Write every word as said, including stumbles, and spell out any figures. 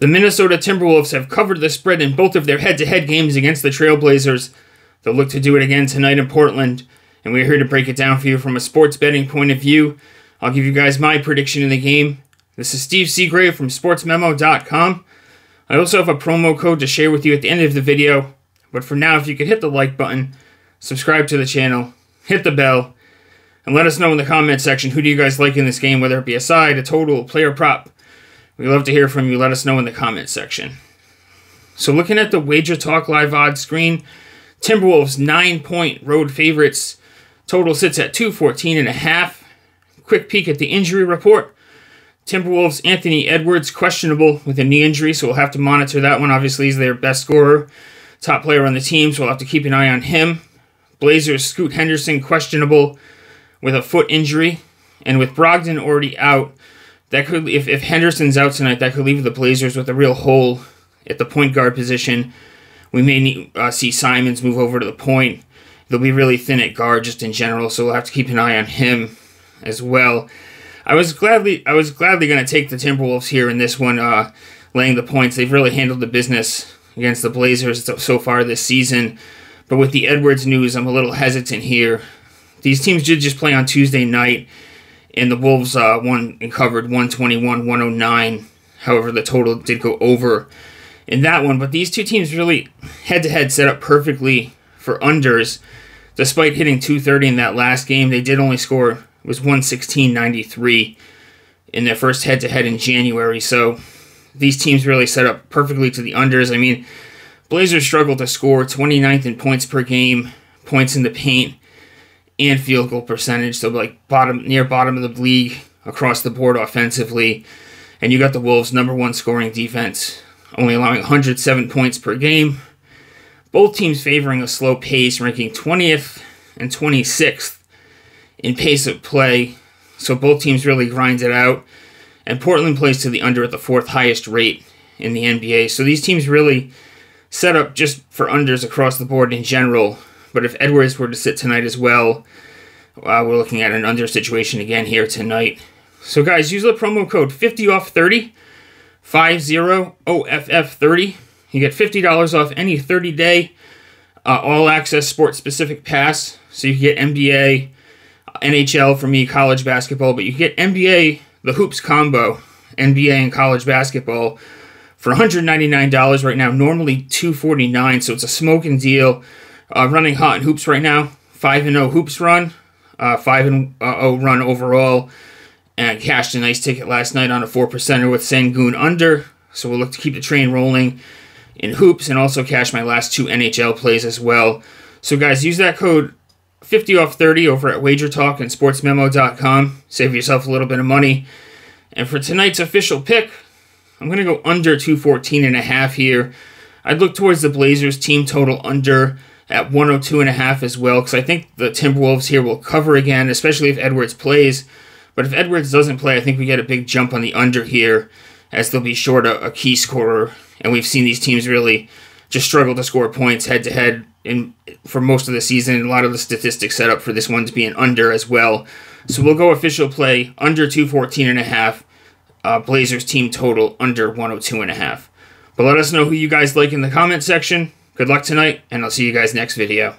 The Minnesota Timberwolves have covered the spread in both of their head-to-head games against the Trail Blazers. They'll look to do it again tonight in Portland, and we're here to break it down for you from a sports betting point of view. I'll give you guys my prediction of the game. This is Steve Seagrave from sports memo dot com. I also have a promo code to share with you at the end of the video, but for now, if you could hit the like button, subscribe to the channel, hit the bell, and let us know in the comment section who do you guys like in this game, whether it be a side, a total, a player prop. We'd love to hear from you. Let us know in the comment section. So looking at the Wager Talk Live odds screen, Timberwolves nine-point road favorites. Total sits at two fourteen and a half. Quick peek at the injury report. Timberwolves Anthony Edwards questionable with a knee injury, so we'll have to monitor that one. Obviously, he's their best scorer, top player on the team, so we'll have to keep an eye on him. Blazers Scoot Henderson questionable with a foot injury, and with Brogdon already out, that could if, if Henderson's out tonight, that could leave the Blazers with a real hole at the point guard position. We may need, uh, see Simons move over to the point. They'll be really thin at guard just in general, so we'll have to keep an eye on him as well. I was gladly I was gladly going to take the Timberwolves here in this one, uh, laying the points. They've really handled the business against the Blazers so far this season. But with the Edwards news, I'm a little hesitant here. These teams did just play on Tuesday night, and the Wolves uh, won and covered one twenty-one, one oh nine. However, the total did go over in that one. But these two teams really head-to-head set up perfectly for unders. Despite hitting two thirty in that last game, they did only score, it was one sixteen ninety-three in their first head-to-head in January. So these teams really set up perfectly to the unders. I mean, Blazers struggled to score, twenty-ninth in points per game, points in the paint, and field goal percentage, so like bottom near bottom of the league across the board offensively. And you got the Wolves' number one scoring defense, only allowing one hundred seven points per game. Both teams favoring a slow pace, ranking twentieth and twenty-sixth in pace of play. So both teams really grind it out. And Portland plays to the under at the fourth highest rate in the N B A. So these teams really set up just for unders across the board in general. But if Edwards were to sit tonight as well, uh, we're looking at an under situation again here tonight. So guys, use the promo code fifty off thirty, fifty O F F thirty. You get fifty dollars off any thirty-day uh, all-access sports-specific pass. So you can get N B A, N H L for me, college basketball. But you get N B A, the Hoops combo, N B A and college basketball for one ninety-nine right now, normally two forty-nine. So it's a smoking deal. Uh, running hot in hoops right now, five and oh hoops run, uh, five and oh run overall, and cashed a nice ticket last night on a four percenter with Sengun under, so we'll look to keep the train rolling in hoops and also cash my last two N H L plays as well. So guys, use that code fifty off thirty over at Wager Talk and sports memo dot com, save yourself a little bit of money. And for tonight's official pick, I'm going to go under two fourteen and a half here. I'd look towards the Blazers team total under at one oh two and a half as well, because I think the Timberwolves here will cover again, especially if Edwards plays. But if Edwards doesn't play, I think we get a big jump on the under here, as they'll be short a, a key scorer. And we've seen these teams really just struggle to score points head-to-head in, for most of the season, and a lot of the statistics set up for this one to be an under as well. So we'll go official play, under two fourteen and a half, uh, Blazers team total under one oh two and a half. But let us know who you guys like in the comment section. Good luck tonight, and I'll see you guys next video.